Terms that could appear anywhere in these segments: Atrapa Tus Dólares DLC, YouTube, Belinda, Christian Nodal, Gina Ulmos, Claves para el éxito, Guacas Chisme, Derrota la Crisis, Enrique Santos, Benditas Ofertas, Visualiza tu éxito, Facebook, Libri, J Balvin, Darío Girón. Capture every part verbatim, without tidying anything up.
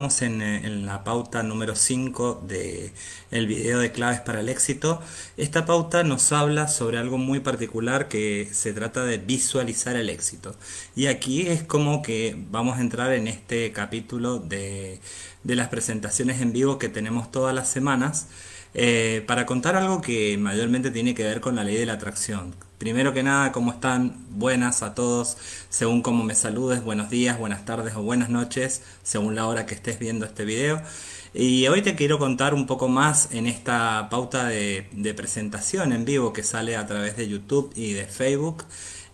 Estamos en, en la pauta número cinco del video de Claves para el Éxito. Esta pauta nos habla sobre algo muy particular que se trata de visualizar el éxito. Y aquí es como que vamos a entrar en este capítulo de, de las presentaciones en vivo que tenemos todas las semanas eh, para contar algo que mayormente tiene que ver con la ley de la atracción. Primero que nada, ¿cómo están? Buenas a todos, según como me saludes, buenos días, buenas tardes o buenas noches, según la hora que estés viendo este video. Y hoy te quiero contar un poco más en esta pauta de, de presentación en vivo que sale a través de YouTube y de Facebook,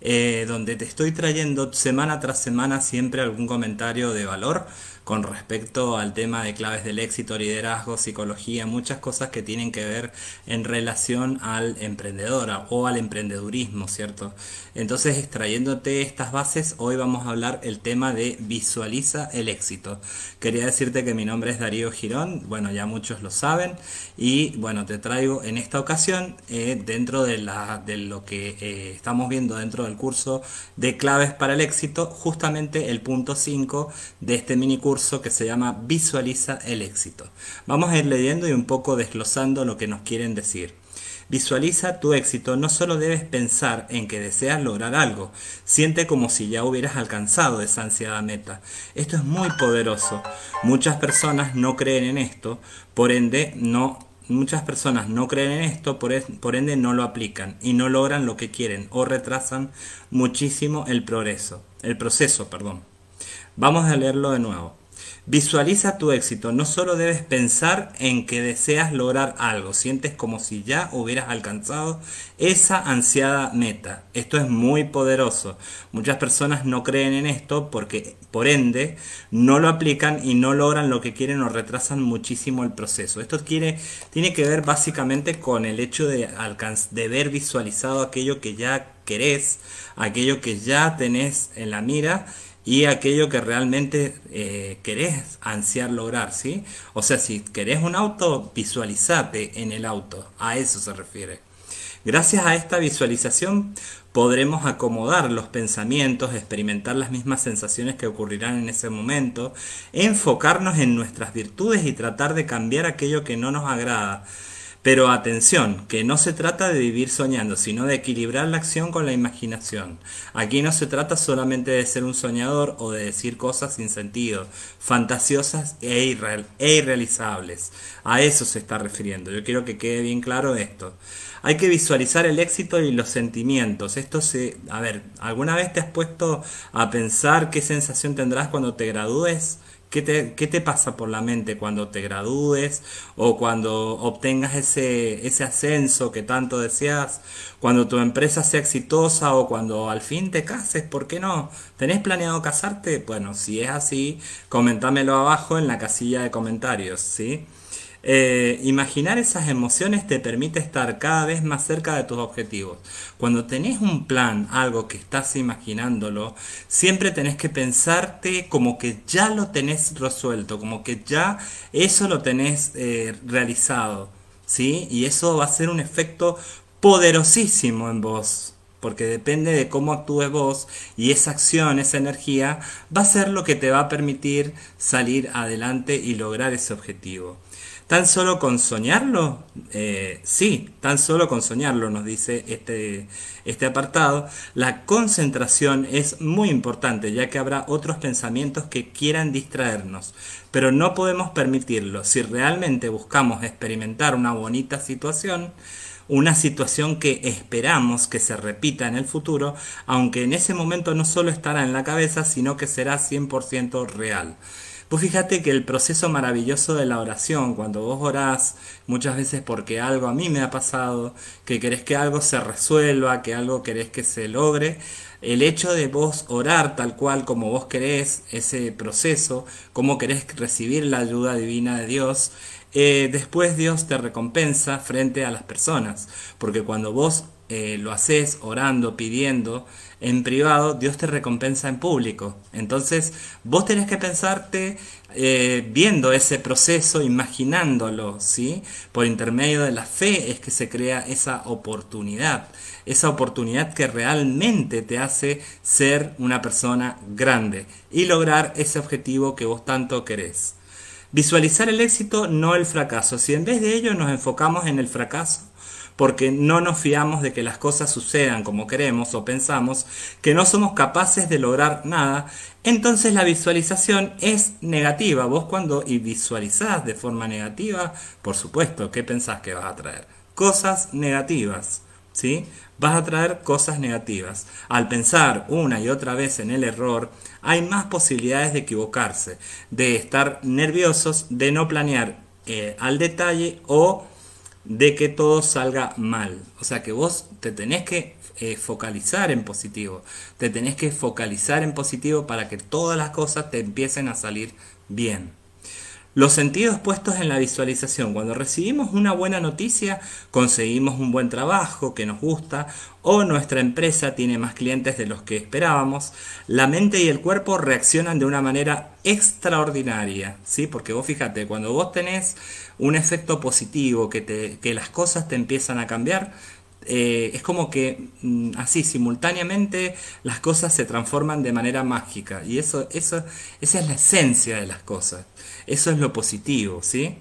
eh, donde te estoy trayendo semana tras semana siempre algún comentario de valor con respecto al tema de claves del éxito, liderazgo, psicología, muchas cosas que tienen que ver en relación al emprendedor o al emprendedurismo, ¿cierto? Entonces, extrayéndote estas bases, hoy vamos a hablar el tema de visualiza el éxito. Quería decirte que mi nombre es Darío Girón, bueno, ya muchos lo saben, y bueno, te traigo en esta ocasión, eh, dentro de, la, de lo que eh, estamos viendo dentro del curso de Claves para el Éxito, justamente el punto cinco de este mini curso que se llama Visualiza el Éxito. Vamos a ir leyendo y un poco desglosando lo que nos quieren decir. Visualiza tu éxito. No solo debes pensar en que deseas lograr algo, siente como si ya hubieras alcanzado esa ansiada meta. Esto es muy poderoso. Muchas personas no creen en esto, por ende no Muchas personas no creen en esto, por, es, por ende no lo aplican y no logran lo que quieren o retrasan muchísimo el progreso, el proceso, perdón. Vamos a leerlo de nuevo. Visualiza tu éxito. No solo debes pensar en que deseas lograr algo, sientes como si ya hubieras alcanzado esa ansiada meta. Esto es muy poderoso. Muchas personas no creen en esto porque, por ende, no lo aplican y no logran lo que quieren o retrasan muchísimo el proceso. Esto tiene, tiene que ver básicamente con el hecho de, de ver visualizado aquello que ya querés, aquello que ya tenés en la mira y aquello que realmente eh, querés ansiar lograr, ¿sí? O sea, si querés un auto, visualizate en el auto, a eso se refiere. Gracias a esta visualización podremos acomodar los pensamientos, experimentar las mismas sensaciones que ocurrirán en ese momento, enfocarnos en nuestras virtudes y tratar de cambiar aquello que no nos agrada. Pero atención, que no se trata de vivir soñando, sino de equilibrar la acción con la imaginación. Aquí no se trata solamente de ser un soñador o de decir cosas sin sentido, fantasiosas e, irreal, e irrealizables. A eso se está refiriendo. Yo quiero que quede bien claro esto. Hay que visualizar el éxito y los sentimientos. Esto se... A ver, ¿alguna vez te has puesto a pensar qué sensación tendrás cuando te gradúes? ¿Qué te, ¿Qué te pasa por la mente cuando te gradúes o cuando obtengas ese, ese ascenso que tanto deseas? Cuando tu empresa sea exitosa o cuando al fin te cases, ¿por qué no? ¿Tenés planeado casarte? Bueno, si es así, comentámelo abajo en la casilla de comentarios, ¿sí? Eh, imaginar esas emociones te permite estar cada vez más cerca de tus objetivos. Cuando tenés un plan, algo que estás imaginándolo, siempre tenés que pensarte como que ya lo tenés resuelto, como que ya eso lo tenés eh, realizado, ¿sí? Y eso va a ser un efecto poderosísimo en vos, porque depende de cómo actúes vos y esa acción, esa energía, va a ser lo que te va a permitir salir adelante y lograr ese objetivo. Tan solo con soñarlo, eh, sí, tan solo con soñarlo, nos dice este, este apartado, la concentración es muy importante, ya que habrá otros pensamientos que quieran distraernos, pero no podemos permitirlo. Si realmente buscamos experimentar una bonita situación, una situación que esperamos que se repita en el futuro, aunque en ese momento no solo estará en la cabeza, sino que será cien por ciento real. Pues fíjate que el proceso maravilloso de la oración, cuando vos orás, muchas veces porque algo a mí me ha pasado, que querés que algo se resuelva, que algo querés que se logre, el hecho de vos orar tal cual como vos querés ese proceso, como querés recibir la ayuda divina de Dios, eh, después Dios te recompensa frente a las personas, porque cuando vos Eh, lo haces orando, pidiendo en privado, Dios te recompensa en público. Entonces vos tenés que pensarte eh, viendo ese proceso, imaginándolo, ¿sí? Por intermedio de la fe es que se crea esa oportunidad, esa oportunidad que realmente te hace ser una persona grande y lograr ese objetivo que vos tanto querés. Visualizar el éxito, no el fracaso. Si en vez de ello nos enfocamos en el fracaso, porque no nos fiamos de que las cosas sucedan como queremos o pensamos, que no somos capaces de lograr nada, entonces la visualización es negativa. Vos cuando y visualizás de forma negativa, por supuesto, ¿qué pensás que vas a traer? Cosas negativas, ¿sí? Vas a traer cosas negativas. Al pensar una y otra vez en el error, hay más posibilidades de equivocarse, de estar nerviosos, de no planear eh, al detalle o de que todo salga mal. O sea que vos te tenés que eh, focalizar en positivo. Te tenés que focalizar en positivo para que todas las cosas te empiecen a salir bien. Los sentidos puestos en la visualización. Cuando recibimos una buena noticia, conseguimos un buen trabajo que nos gusta o nuestra empresa tiene más clientes de los que esperábamos, la mente y el cuerpo reaccionan de una manera extraordinaria, ¿sí? Porque vos fíjate, cuando vos tenés un efecto positivo, que, te, que las cosas te empiezan a cambiar, Eh, es como que así simultáneamente las cosas se transforman de manera mágica, y eso, eso, esa es la esencia de las cosas, eso es lo positivo, ¿sí?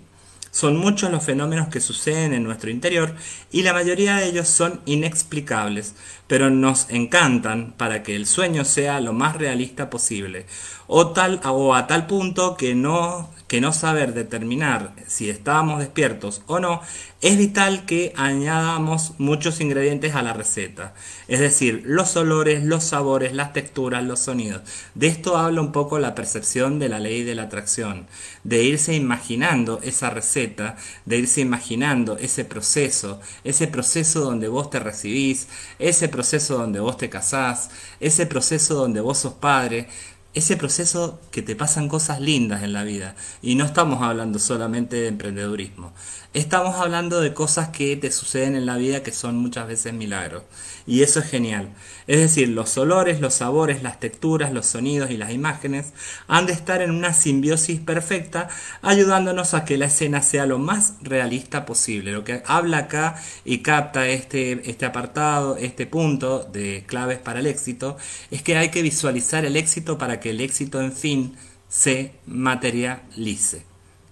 Son muchos los fenómenos que suceden en nuestro interior y la mayoría de ellos son inexplicables, pero nos encantan para que el sueño sea lo más realista posible, o, tal, o a tal punto que no, que no saber determinar si estábamos despiertos o no, es vital que añadamos muchos ingredientes a la receta, es decir, los olores, los sabores, las texturas, los sonidos. De esto habla un poco la percepción de la ley de la atracción, de irse imaginando esa receta, de irse imaginando ese proceso, ese proceso donde vos te recibís, ese proceso donde vos te casás, ese proceso donde vos sos padre, ese proceso que te pasan cosas lindas en la vida. Y no estamos hablando solamente de emprendedurismo, estamos hablando de cosas que te suceden en la vida que son muchas veces milagros, y eso es genial. Es decir, los olores, los sabores, las texturas, los sonidos y las imágenes han de estar en una simbiosis perfecta, ayudándonos a que la escena sea lo más realista posible. Lo que habla acá y capta este, este apartado, este punto de claves para el éxito, es que hay que visualizar el éxito para que que el éxito en fin se materialice.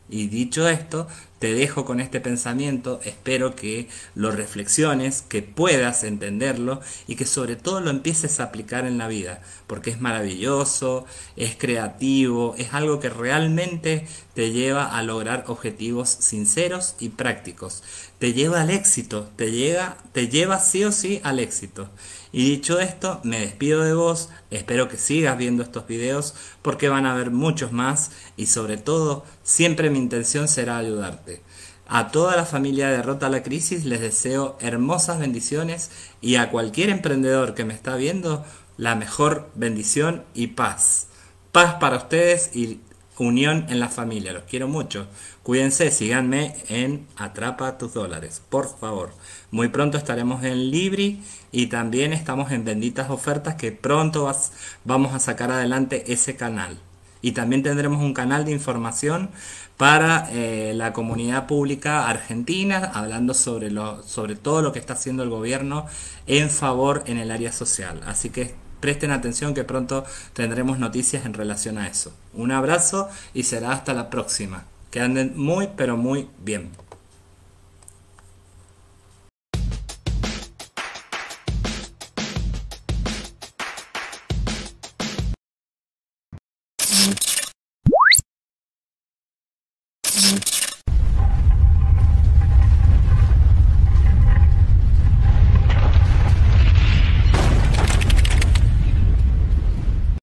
Y dicho esto, te dejo con este pensamiento, espero que lo reflexiones, que puedas entenderlo y que sobre todo lo empieces a aplicar en la vida, porque es maravilloso, es creativo, es algo que realmente te lleva a lograr objetivos sinceros y prácticos, te lleva al éxito, te, llega, te lleva sí o sí al éxito. Y dicho esto, me despido de vos, espero que sigas viendo estos videos porque van a haber muchos más, y sobre todo, siempre mi intención será ayudarte. A toda la familia de Derrota la Crisis les deseo hermosas bendiciones, y a cualquier emprendedor que me está viendo, la mejor bendición y paz. Paz para ustedes y unión en la familia, los quiero mucho. Cuídense, síganme en Atrapa Tus Dólares, por favor. Muy pronto estaremos en Libri y también estamos en Benditas Ofertas, que pronto vas, vamos a sacar adelante ese canal. Y también tendremos un canal de información para eh, la comunidad pública argentina, hablando sobre, lo, sobre todo lo que está haciendo el gobierno en favor en el área social. Así que presten atención que pronto tendremos noticias en relación a eso. Un abrazo y será hasta la próxima. Que anden muy pero muy bien.